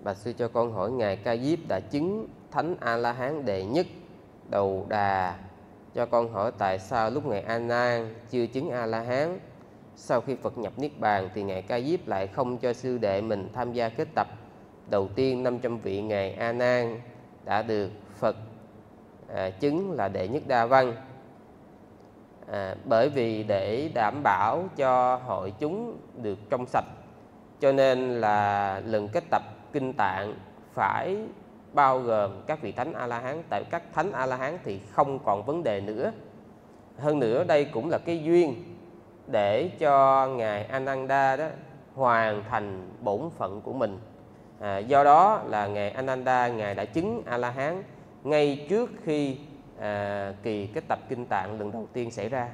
Bạch sư cho con hỏi, ngài Ca Diếp đã chứng thánh A-La-Hán đệ nhất Đầu Đà. Cho con hỏi tại sao lúc ngài A-Nan chưa chứng A-La-Hán, sau khi Phật nhập Niết Bàn thì ngài Ca Diếp lại không cho sư đệ mình tham gia kết tập. Đầu tiên 500 vị ngài A-Nan đã được Phật chứng là đệ nhất Đa Văn. Bởi vì để đảm bảo cho hội chúng được trong sạch, cho nên là lần kết tập kinh tạng phải bao gồm các vị thánh A-La-Hán. Tại các thánh A-La-Hán thì không còn vấn đề nữa. Hơn nữa đây cũng là cái duyên để cho ngài Ananda đó hoàn thành bổn phận của mình. Do đó là ngài Ananda, ngài đã chứng A-La-Hán ngay trước khi kỳ kết tập kinh tạng lần đầu tiên xảy ra.